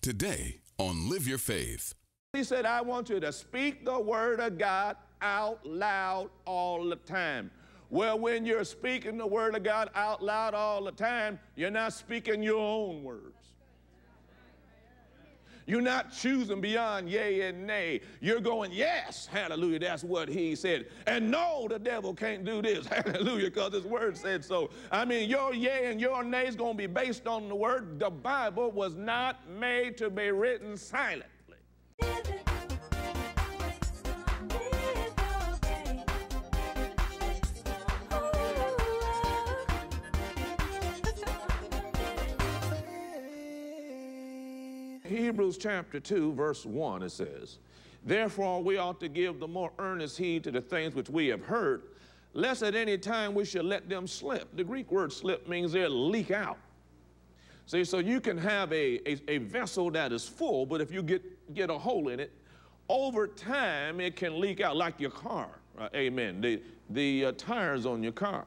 today on Live Your Faith. He said, I want you to speak the Word of God out loud all the time. Well, when you're speaking the Word of God out loud all the time, you're not speaking your own words. You're not choosing beyond yea and nay. You're going, yes, hallelujah, that's what he said. And no, the devil can't do this, hallelujah, because his word said so. I mean, your yea and your nay is going to be based on the word. The Bible was not made to be written silent. Hebrews chapter 2, verse 1, it says, therefore we ought to give the more earnest heed to the things which we have heard, lest at any time we should let them slip. The Greek word slip means they leak out. See, so you can have a vessel that is full, but if you get a hole in it, over time it can leak out, like your car, right? Amen, the tires on your car.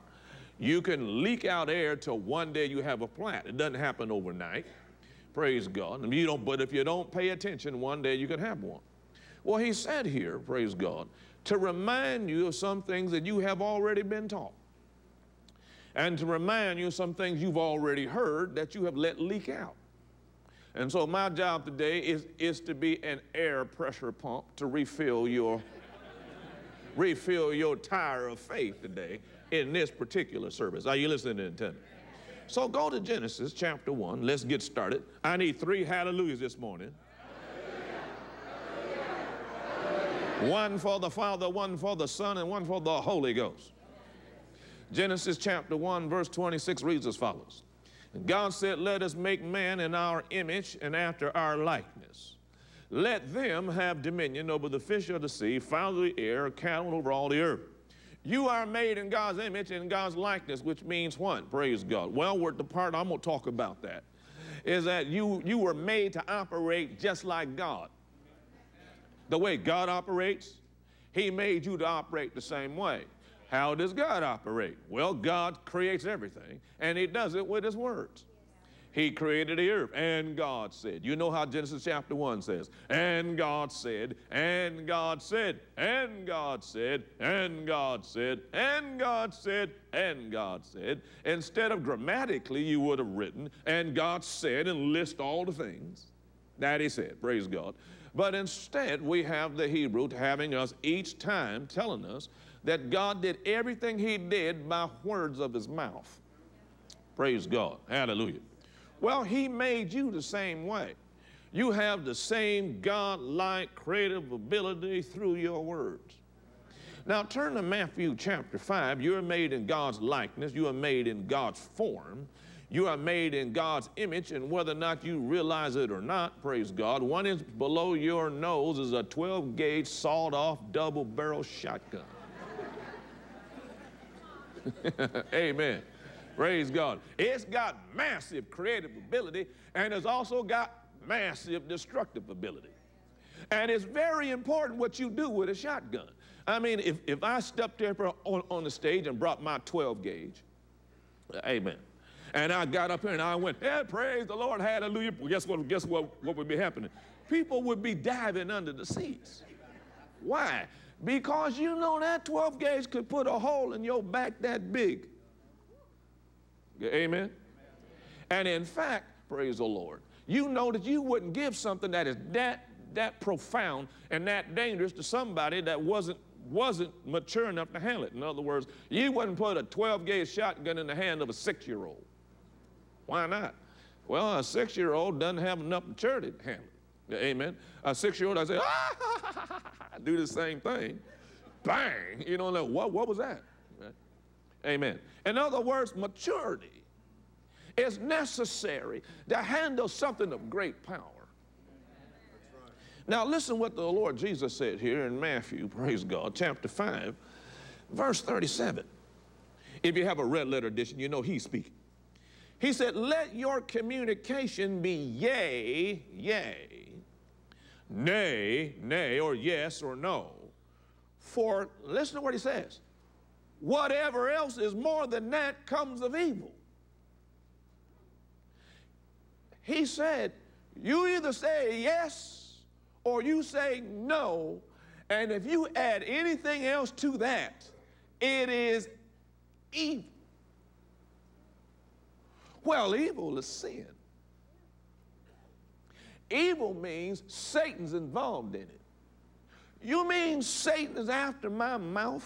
You can leak out air till one day you have a flat. It doesn't happen overnight. Praise God. And you don't, but if you don't pay attention, one day you could have one. Well, he said here, praise God, to remind you of some things that you have already been taught. And to remind you of some things you've already heard that you have let leak out. And so my job today is to be an air pressure pump to refill your, refill your tire of faith today in this particular service. Are you listening to me? So go to Genesis chapter 1. Let's get started. I need three hallelujahs this morning. Hallelujah. One for the Father, one for the Son, and one for the Holy Ghost. Genesis chapter 1, verse 26 reads as follows. And God said, let us make man in our image and after our likeness. Let them have dominion over the fish of the sea, fowl of the air, cattle over all the earth. You are made in God's image and God's likeness, which means what? Praise God. Well, we're at the part I'm going to talk about that, is that you were made to operate just like God. The way God operates, he made you to operate the same way. How does God operate? Well, God creates everything, and he does it with his words. He created the earth, and God said. You know how Genesis chapter 1 says, and God said, and God said, and God said, and God said, and God said, and God said. Instead of grammatically, you would have written, and God said, and list all the things that he said, praise God. But instead, we have the Hebrew having us each time telling us that God did everything he did by words of his mouth. Praise God, hallelujah. Well, he made you the same way. You have the same God-like creative ability through your words. Now, turn to Matthew chapter 5. You are made in God's likeness. You are made in God's form. You are made in God's image, and whether or not you realize it or not, praise God, 1 inch below your nose is a 12-gauge sawed-off double-barrel shotgun. Amen. Praise God. It's got massive creative ability, and it's also got massive destructive ability. And it's very important what you do with a shotgun. I mean, if I stepped up there on the stage and brought my 12-gauge, amen, and I got up here and I went, hey, praise the Lord, hallelujah, well, guess what would be happening? People would be diving under the seats. Why? Because you know that 12-gauge could put a hole in your back that big. Amen? And in fact, praise the Lord, you know that you wouldn't give something that is that profound and that dangerous to somebody that wasn't mature enough to handle it. In other words, you wouldn't put a 12-gauge shotgun in the hand of a 6-year-old. Why not? Well, a 6-year-old doesn't have enough maturity to handle it. Amen? A 6-year-old, I say, ah, do the same thing. Bang! You know, like, what was that? Amen. In other words, maturity is necessary to handle something of great power. That's right. Now listen what the Lord Jesus said here in Matthew, praise God, chapter 5, verse 37. If you have a red letter edition, you know he's speaking. He said, let your communication be yea, yea, nay, nay, or yes or no. For, listen to what he says. Whatever else is more than that comes of evil. He said, You either say yes or you say no, and if you add anything else to that, it is evil. Well, evil is sin. Evil means Satan's involved in it. You mean Satan is after my mouth?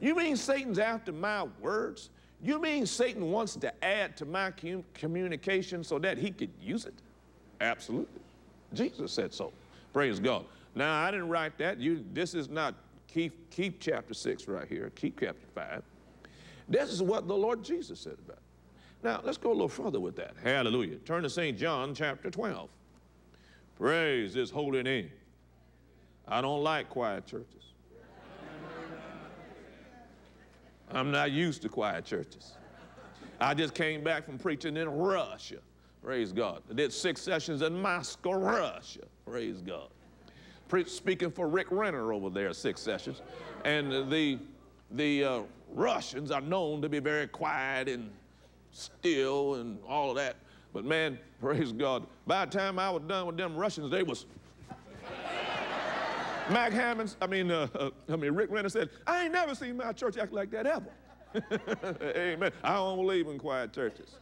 You mean Satan's after my words? You mean Satan wants to add to my communication so that he could use it? Absolutely. Jesus said so. Praise God. Now, I didn't write that. This is not Keep chapter 6 right here. Keep chapter 5. This is what the Lord Jesus said about it. Now, let's go a little further with that. Hallelujah. Turn to St. John chapter 12. Praise his holy name. I don't like quiet churches. I'm not used to quiet churches. I just came back from preaching in Russia. Praise God. I did 6 sessions in Moscow, Russia. Praise God. Speaking for Rick Renner over there, 6 sessions. And the Russians are known to be very quiet and still and all of that. But man, praise God, by the time I was done with them Russians, they was... Mac Hammond's, Rick Renner said, I ain't never seen my church act like that ever. Amen. I don't believe in quiet churches.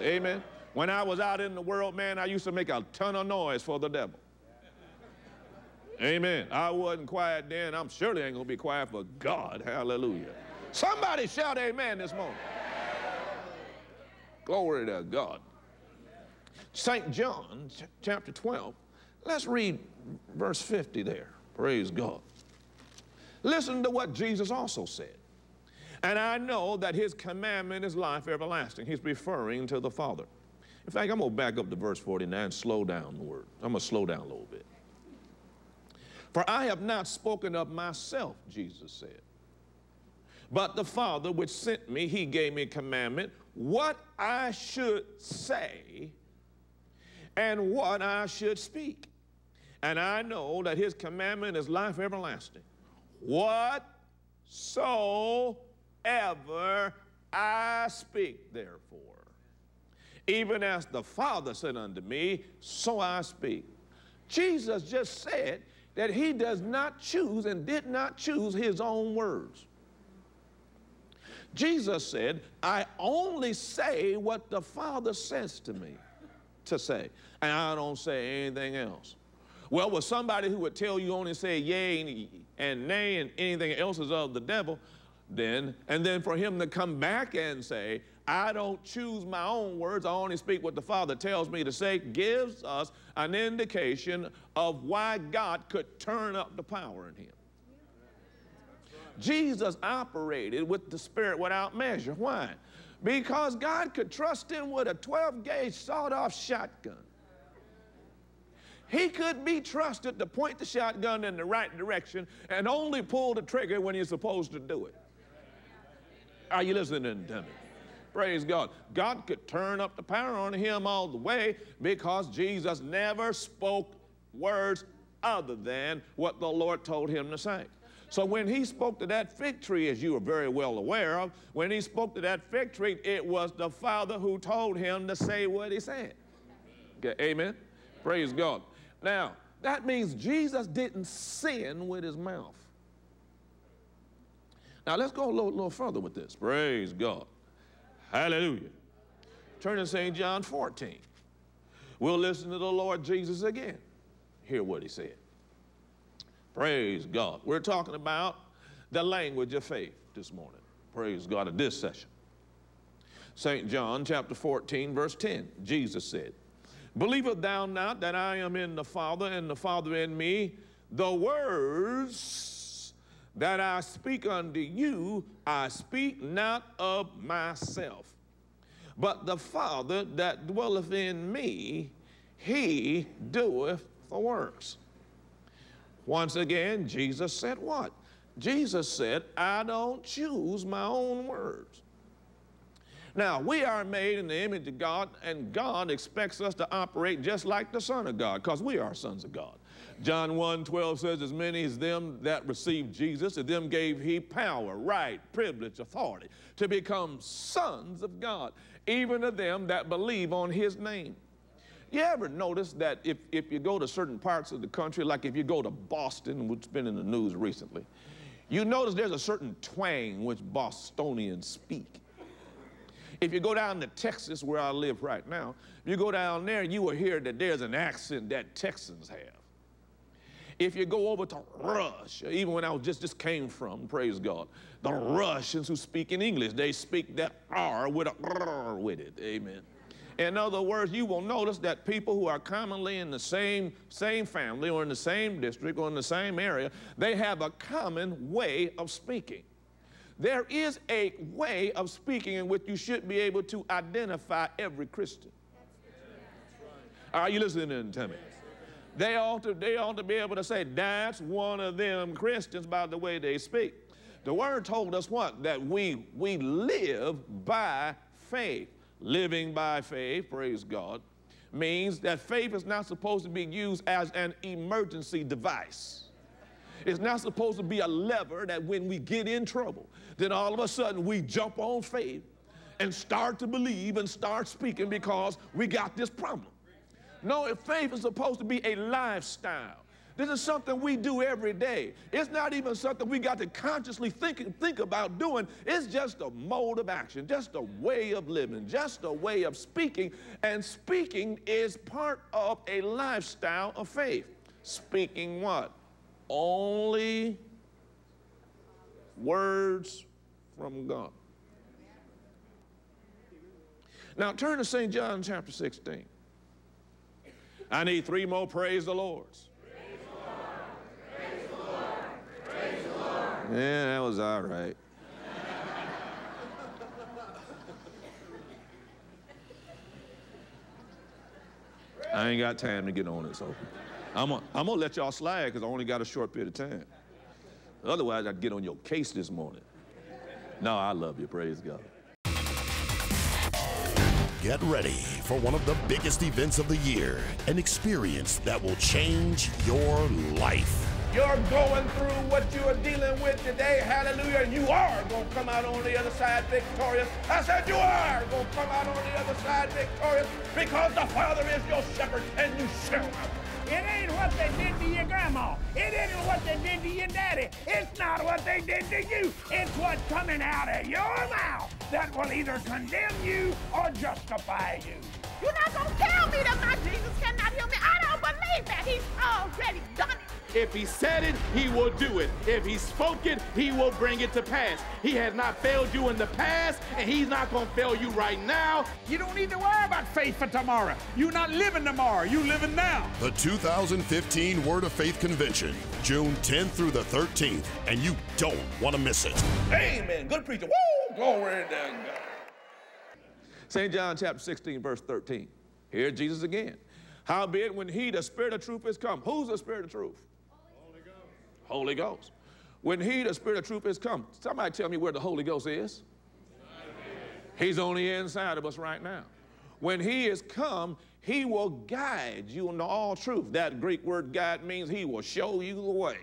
Amen. When I was out in the world, man, I used to make a ton of noise for the devil. Amen. I wasn't quiet then. I'm surely ain't going to be quiet for God. Hallelujah. Somebody shout amen this morning. Glory to God. St. John chapter 12. Let's read verse 50 there. Praise God. Listen to what Jesus also said. And I know that his commandment is life everlasting. He's referring to the Father. In fact, I'm going to back up to verse 49 and slow down the word. I'm going to slow down a little bit. For I have not spoken of myself, Jesus said, but the Father which sent me, he gave me a commandment, what I should say and what I should speak. And I know that his commandment is life everlasting. Whatsoever I speak, therefore, even as the Father said unto me, so I speak. Jesus just said that he does not choose and did not choose his own words. Jesus said, I only say what the Father says to me to say, and I don't say anything else. Well, with somebody who would tell you only say yea and nay and anything else is of the devil, and then for him to come back and say, I don't choose my own words, I only speak what the Father tells me to say, gives us an indication of why God could turn up the power in him. Jesus operated with the Spirit without measure. Why? Because God could trust him with a 12-gauge sawed-off shotgun. He could be trusted to point the shotgun in the right direction and only pull the trigger when he's supposed to do it. Are you listening to me? Praise God. God could turn up the power on him all the way because Jesus never spoke words other than what the Lord told him to say. So when he spoke to that fig tree, as you are very well aware of, when he spoke to that fig tree, it was the Father who told him to say what he said. Okay, amen? Praise God. Now, that means Jesus didn't sin with his mouth. Now, let's go a little further with this. Praise God. Hallelujah. Turn to St. John 14. We'll listen to the Lord Jesus again. Hear what he said. Praise God. We're talking about the language of faith this morning. Praise God at this session. St. John chapter 14, verse 10, Jesus said, believest thou not that I am in the Father and the Father in me? The words that I speak unto you, I speak not of myself, but the Father that dwelleth in me, he doeth the works. Once again, Jesus said what? Jesus said, I don't choose my own words. Now, we are made in the image of God, and God expects us to operate just like the Son of God, because we are sons of God. John 1:12 says, as many as them that received Jesus, to them gave he power, right, privilege, authority, to become sons of God, even to them that believe on his name. You ever notice that if you go to certain parts of the country, like if you go to Boston, which has been in the news recently, you notice there's a certain twang which Bostonians speak. If you go down to Texas, where I live right now, if you go down there, you will hear that there's an accent that Texans have. If you go over to Russia, even when I just came from, praise God, the Russians who speak in English, they speak that R with a R with it, amen. In other words, you will notice that people who are commonly in the same family or in the same district or in the same area, they have a common way of speaking. There is a way of speaking in which you should be able to identify every Christian. Are you listening to me? Tell me. They ought to be able to say, that's one of them Christians by the way they speak. The Word told us what? That we live by faith. Living by faith, praise God, means that faith is not supposed to be used as an emergency device. It's not supposed to be a lever that when we get in trouble, then all of a sudden we jump on faith and start to believe and start speaking because we got this problem. No, faith is supposed to be a lifestyle. This is something we do every day. It's not even something we got to consciously think about doing. It's just a mode of action, just a way of living, just a way of speaking. And speaking is part of a lifestyle of faith. Speaking what? Only words from God. Now turn to St. John chapter 16. I need three more praise the Lord's. Yeah, that was all right. I ain't got time to get on it, so I'm gonna let y'all slide because I only got a short period of time. Otherwise, I'd get on your case this morning. No, I love you. Praise God. Get ready for one of the biggest events of the year, an experience that will change your life. You're going through what you are dealing with today, hallelujah, and you are going to come out on the other side victorious. I said you are going to come out on the other side victorious because the Father is your shepherd and you shall not. It ain't what they did to your grandma. It isn't what they did to your daddy. It's not what they did to you. It's what's coming out of your mouth that will either condemn you or justify you. You're not going to tell me that my Jesus cannot heal me. I don't believe that. He's already done it. If he said it, he will do it. If he spoke it, he will bring it to pass. He has not failed you in the past, and he's not going to fail you right now. You don't need to worry about faith for tomorrow. You're not living tomorrow. You're living now. The 2015 Word of Faith Convention, June 10th through the 13th, and you don't want to miss it. Amen. Good preacher. Woo! Glory to God. St. John chapter 16, verse 13. Here Jesus again. Howbeit when he, the Spirit of truth, is come. Who's the Spirit of truth? Holy Ghost. When he, the Spirit of truth, is come. Somebody tell me where the Holy Ghost is. He's on the inside of us right now. When he is come, he will guide you into all truth. That Greek word guide means he will show you the way.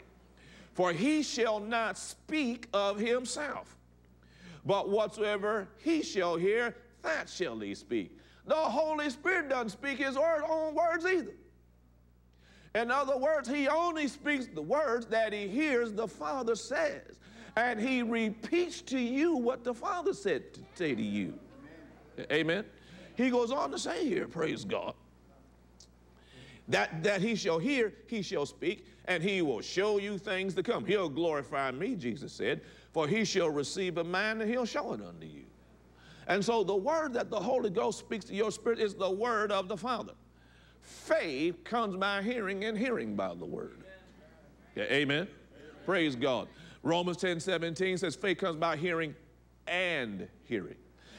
For he shall not speak of himself, but whatsoever he shall hear, that shall he speak. The Holy Spirit doesn't speak his own words either. In other words, he only speaks the words that he hears the Father says. And he repeats to you what the Father said to say to you. Amen. He goes on to say here, praise God, that he shall hear, he shall speak, and he will show you things to come. He'll glorify me, Jesus said, for he shall receive of mine and he'll show it unto you. And so the word that the Holy Ghost speaks to your spirit is the word of the Father. Faith comes by hearing and hearing by the word. Yeah, amen? Amen. Praise God. Romans 10:17 says faith comes by hearing and hearing.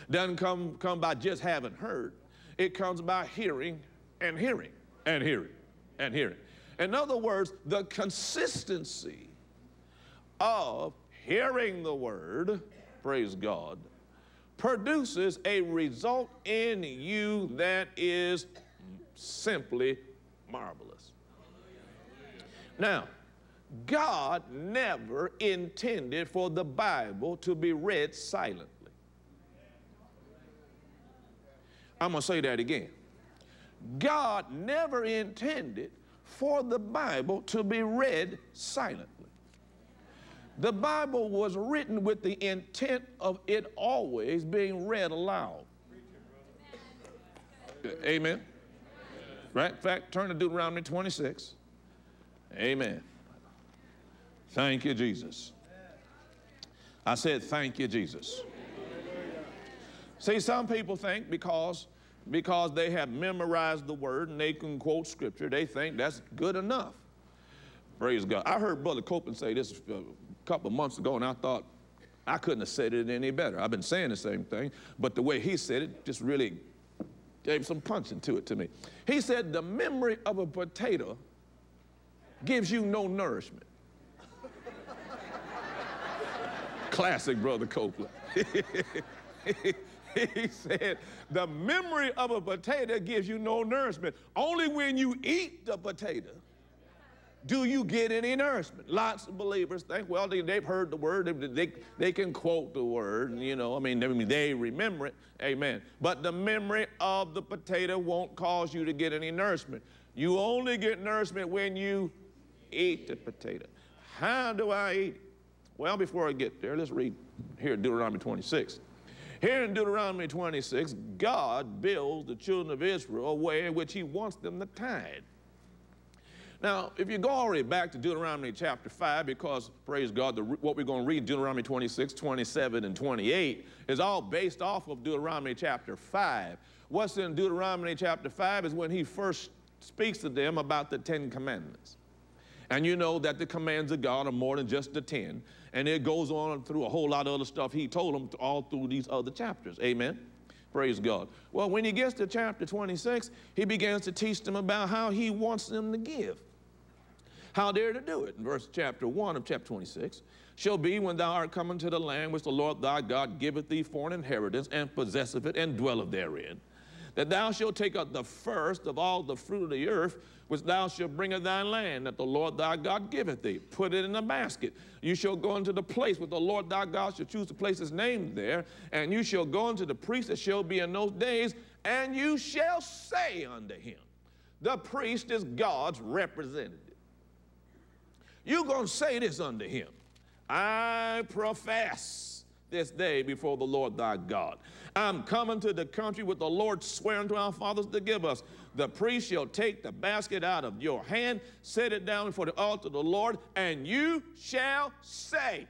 Doesn't come by just having heard. It comes by hearing and hearing and hearing and hearing. In other words, the consistency of hearing the word, praise God, produces a result in you that is simply marvelous. Now, God never intended for the Bible to be read silently. I'm going to say that again. God never intended for the Bible to be read silently. The Bible was written with the intent of it always being read aloud. Amen. Right? In fact, turn to Deuteronomy 26. Amen. Thank you, Jesus. I said, thank you, Jesus. See, some people think because they have memorized the word and they can quote scripture, they think that's good enough. Praise God. I heard Brother Copeland say this a couple of months ago, and I thought I couldn't have said it any better. I've been saying the same thing, but the way he said it just really gave some punch into it to me. He said, the memory of a potato gives you no nourishment. Classic Brother Copeland. He said, the memory of a potato gives you no nourishment. Only when you eat the potato do you get any nourishment. Lots of believers think, well, they've heard the word. They can quote the word, and, you know, I mean, they remember it. Amen. But the memory of the potato won't cause you to get any nourishment. You only get nourishment when you eat the potato. How do I eat it? Well, before I get there, let's read here in Deuteronomy 26. Here in Deuteronomy 26, God builds the children of Israel a way in which he wants them to tithe. Now, if you go already back to Deuteronomy chapter 5, because, praise God, what we're going to read, Deuteronomy 26, 27, and 28, is all based off of Deuteronomy chapter 5. What's in Deuteronomy chapter 5 is when he first speaks to them about the 10 commandments. And you know that the commands of God are more than just the 10. And it goes on through a whole lot of other stuff he told them all through these other chapters. Amen? Praise God. Well, when he gets to chapter 26, he begins to teach them about how he wants them to give, how they're to do it. In verse chapter 1 of chapter 26, shall be when thou art come into the land which the Lord thy God giveth thee for an inheritance, and possesseth it, and dwelleth therein, that thou shalt take up the first of all the fruit of the earth, which thou shalt bring of thy land, that the Lord thy God giveth thee. Put it in a basket. You shall go into the place where the Lord thy God shall choose to place his name there, and you shall go unto the priest that shall be in those days, and you shall say unto him. The priest is God's representative. You're going to say this unto him. I profess this day before the Lord thy God, I'm coming to the country with the Lord swearing to our fathers to give us. The priest shall take the basket out of your hand, set it down before the altar of the Lord, and you shall say.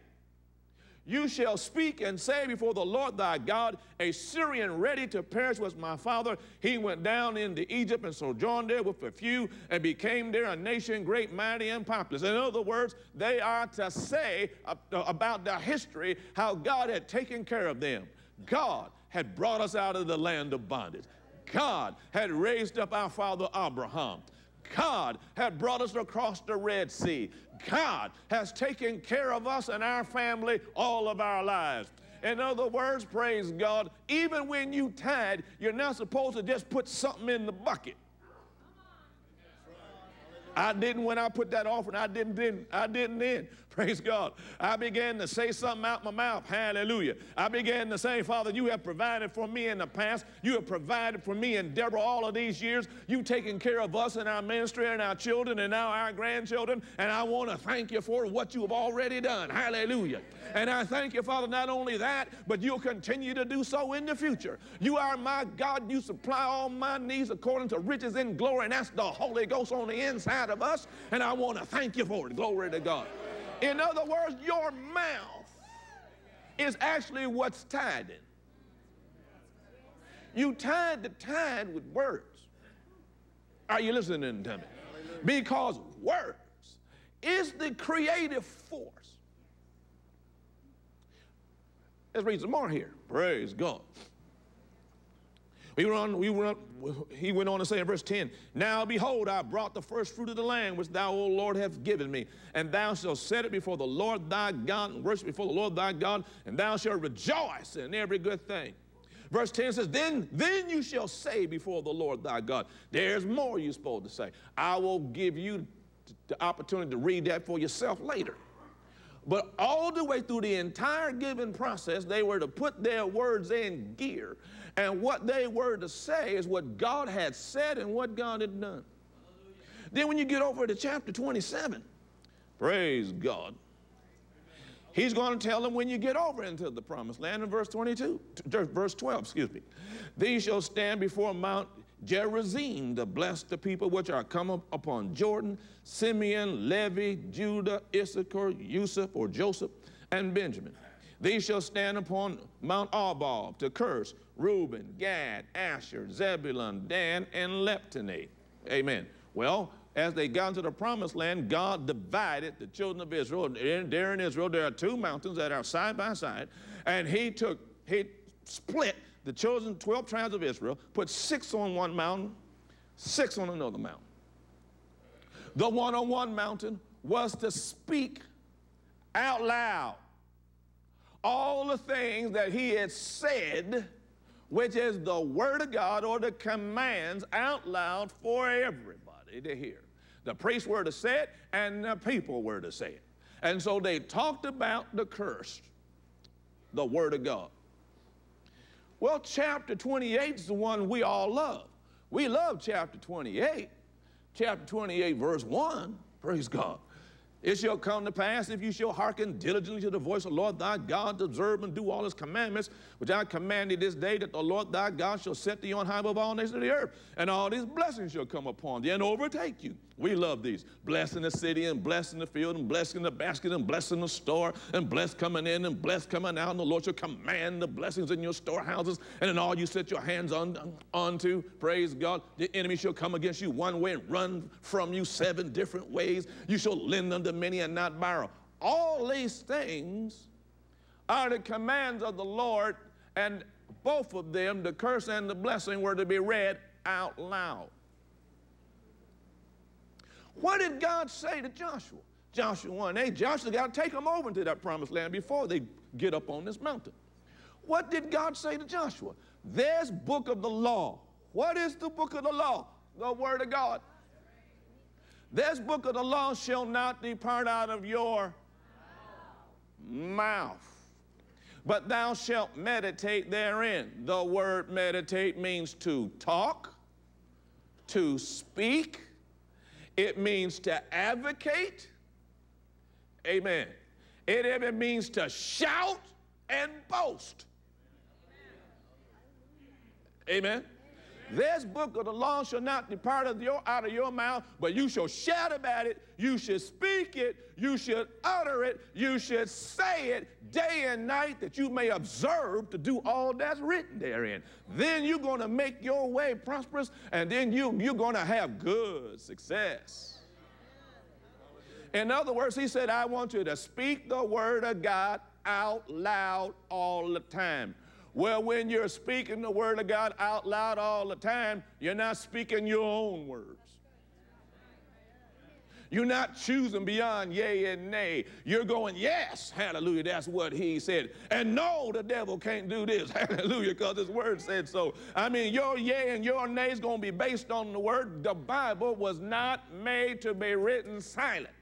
You shall speak and say before the Lord thy God, a Syrian ready to perish was my father. He went down into Egypt and sojourned there with a few, and became there a nation great, mighty, and populous. In other words, they are to say about their history how God had taken care of them. God had brought us out of the land of bondage. God had raised up our father Abraham. God had brought us across the Red Sea. God has taken care of us and our family all of our lives. In other words, praise God, even when you tithe, you're not supposed to just put something in the bucket. I didn't when I put that offering. I didn't then. Praise God. I began to say something out my mouth. Hallelujah. I began to say, Father, you have provided for me in the past. You have provided for me and Deborah all of these years. You've taken care of us and our ministry and our children and now our grandchildren. And I want to thank you for what you have already done. Hallelujah. And I thank you, Father, not only that, but you'll continue to do so in the future. You are my God. You supply all my needs according to riches in glory. And that's the Holy Ghost on the inside of us, and I want to thank you for it. Glory to God. In other words, your mouth is actually what's tithing. You tithe the tithe with words. Are you listening to me? Because words is the creative force. Let's read some more here. Praise God. He went on to say in verse 10, now behold, I brought the first fruit of the land which thou, O Lord, hast given me, and thou shalt set it before the Lord thy God, and worship before the Lord thy God, and thou shalt rejoice in every good thing. Verse 10 says, then you shall say before the Lord thy God. There's more you're supposed to say. I will give you the opportunity to read that for yourself later. But all the way through the entire giving process, they were to put their words in gear. And what they were to say is what God had said and what God had done. Hallelujah. Then when you get over to chapter 27, praise God. He's going to tell them when you get over into the promised land in verse 12, excuse me. These shall stand before Mount Gerizim to bless the people which are come up upon Jordan, Simeon, Levi, Judah, Issachar, Joseph, and Benjamin. These shall stand upon Mount Arbab to curse Reuben, Gad, Asher, Zebulun, Dan, and Lephtani. Amen. Well, as they got into the promised land, God divided the children of Israel. There in Israel, there are two mountains that are side by side, and he split the chosen 12 tribes of Israel, put 6 on one mountain, 6 on another mountain. The one on one mountain was to speak out loud all the things that he had said, which is the word of God or the commands out loud for everybody to hear. The priests were to say it and the people were to say it. And so they talked about the curse, the word of God. Well, chapter 28 is the one we all love. We love chapter 28. Chapter 28, verse 1, praise God. It shall come to pass if you shall hearken diligently to the voice of the Lord thy God to observe and do all his commandments, which I command thee this day, that the Lord thy God shall set thee on high above all nations of the earth, and all these blessings shall come upon thee and overtake you. We love these. Blessing the city and blessing the field and blessing the basket and blessing the store and blessed coming in and blessed coming out. And the Lord shall command the blessings in your storehouses and in all you set your hands unto. Praise God. The enemy shall come against you one way and run from you 7 different ways. You shall lend unto many and not borrow. All these things are the commands of the Lord, and both of them, the curse and the blessing, were to be read out loud. What did God say to Joshua? Joshua 1:8, Joshua's got to take them over into that promised land before they get up on this mountain. What did God say to Joshua? This book of the law. What is the book of the law? The word of God. This book of the law shall not depart out of your mouth, but thou shalt meditate therein. The word meditate means to talk, to speak. It means to advocate, amen. It means to shout and boast, amen. This book of the law shall not depart out of your mouth, but you shall shout about it, you should speak it, you should utter it, you should say it day and night, that you may observe to do all that's written therein. Then you're going to make your way prosperous, and then you're going to have good success. In other words, he said, I want you to speak the word of God out loud all the time. Well, when you're speaking the word of God out loud all the time, you're not speaking your own words. You're not choosing beyond yea and nay. You're going, yes, hallelujah, that's what he said. And no, the devil can't do this, hallelujah, because his word said so. I mean, your yea and your nay is going to be based on the word. The Bible was not made to be written silently.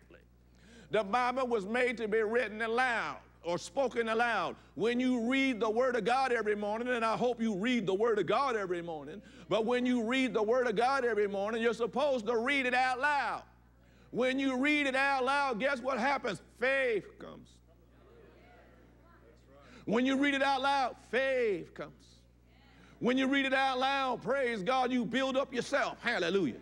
The Bible was made to be written aloud, or spoken aloud. When you read the word of God every morning, and I hope you read the word of God every morning, but when you read the word of God every morning, you're supposed to read it out loud. When you read it out loud, guess what happens? Faith comes. When you read it out loud, faith comes. When you read it out loud, praise God, you build up yourself. Hallelujah.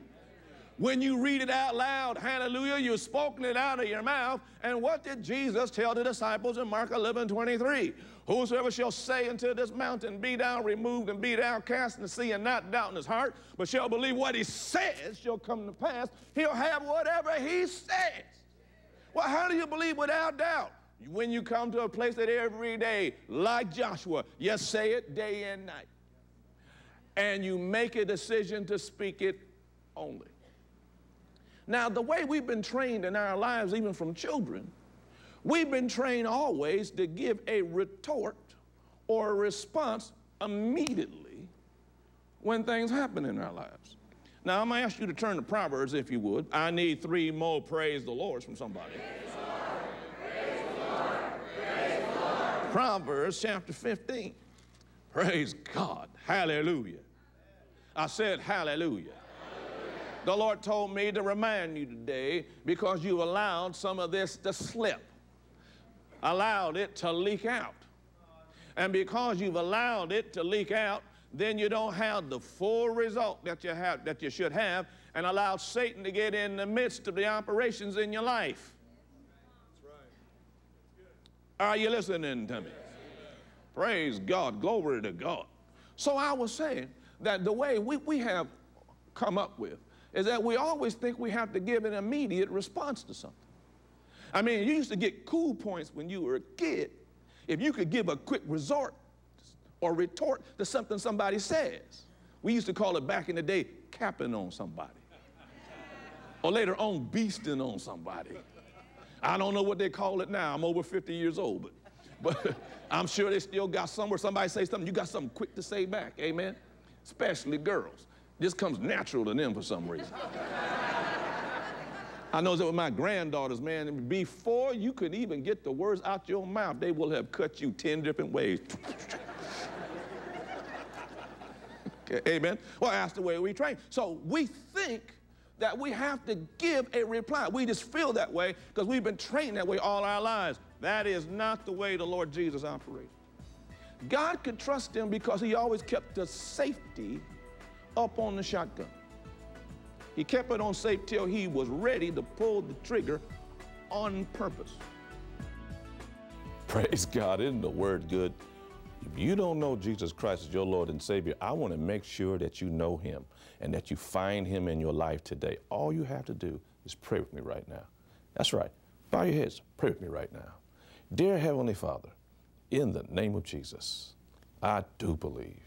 When you read it out loud, hallelujah, you're spoken it out of your mouth. And what did Jesus tell the disciples in Mark 11:23? Whosoever shall say unto this mountain, be thou removed and be thou cast in the sea, and not doubt in his heart, but shall believe what he says shall come to pass, he'll have whatever he says. Well, how do you believe without doubt? When you come to a place that every day, like Joshua, you say it day and night. And you make a decision to speak it only. Now, the way we've been trained in our lives, even from children, we've been trained always to give a retort or a response immediately when things happen in our lives. Now, I'm going to ask you to turn to Proverbs, if you would. I need three more praise the Lords from somebody. Praise the Lord. Praise the Lord. Praise the Lord. Proverbs chapter 15. Praise God. Hallelujah. I said hallelujah. The Lord told me to remind you today because you allowed some of this to slip, allowed it to leak out. And because you've allowed it to leak out, then you don't have the full result that you should have, and allow Satan to get in the midst of the operations in your life. That's right. Are you listening to me? Yes. Praise God. Glory to God. So I was saying that the way we have come up with is that we always think we have to give an immediate response to something. I mean, you used to get cool points when you were a kid if you could give a quick resort or retort to something somebody says. We used to call it back in the day, capping on somebody. Or later on, beasting on somebody. I don't know what they call it now. I'm over 50 years old, but I'm sure they still got somewhere. Somebody say something, you got something quick to say back, amen? Especially girls. This comes natural to them for some reason. I know that with my granddaughters, man, before you could even get the words out your mouth, they will have cut you 10 different ways. Okay, amen. Well, that's the way we train. So we think that we have to give a reply. We just feel that way because we've been trained that way all our lives. That is not the way the Lord Jesus operated. God could trust him because he always kept the safety up on the shotgun. He kept it on safe till he was ready to pull the trigger on purpose. Praise God. Isn't the word good? If you don't know Jesus Christ as your Lord and Savior, I want to make sure that you know him and that you find him in your life today. All you have to do is pray with me right now. That's right. Bow your heads. Pray with me right now. Dear Heavenly Father, in the name of Jesus, I do believe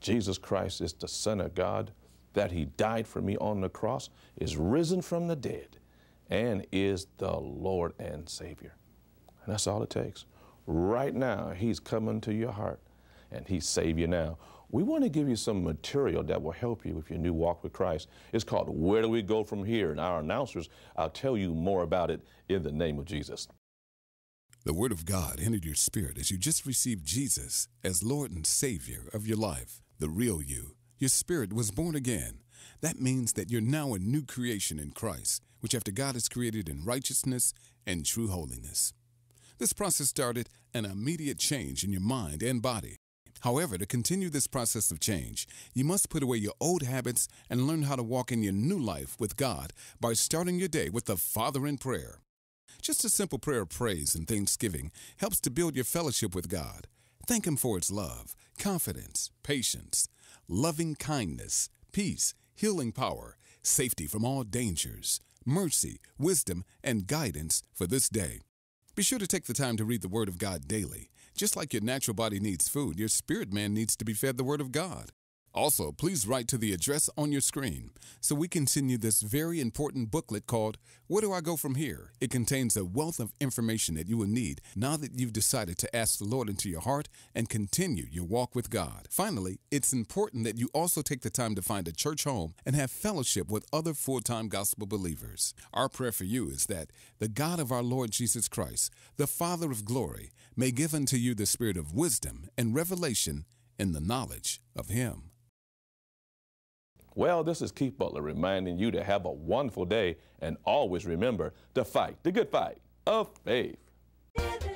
Jesus Christ is the Son of God, that he died for me on the cross, is risen from the dead, and is the Lord and Savior. And that's all it takes. Right now, he's coming to your heart, and he saves you now. We want to give you some material that will help you with your new walk with Christ. It's called Where Do We Go From Here? And our announcers, I'll tell you more about it in the name of Jesus. The Word of God entered your spirit as you just received Jesus as Lord and Savior of your life, the real you. Your spirit was born again. That means that you're now a new creation in Christ, which after God is created in righteousness and true holiness. This process started an immediate change in your mind and body. However, to continue this process of change, you must put away your old habits and learn how to walk in your new life with God by starting your day with the Father in prayer. Just a simple prayer of praise and thanksgiving helps to build your fellowship with God. Thank him for his love, confidence, patience, loving kindness, peace, healing power, safety from all dangers, mercy, wisdom, and guidance for this day. Be sure to take the time to read the Word of God daily. Just like your natural body needs food, your spirit man needs to be fed the Word of God. Also, please write to the address on your screen so we can send you this very important booklet called Where Do I Go From Here? It contains a wealth of information that you will need now that you've decided to ask the Lord into your heart and continue your walk with God. Finally, it's important that you also take the time to find a church home and have fellowship with other full-time gospel believers. Our prayer for you is that the God of our Lord Jesus Christ, the Father of glory, may give unto you the spirit of wisdom and revelation in the knowledge of him. Well, this is Keith Butler reminding you to have a wonderful day and always remember to fight the good fight of faith.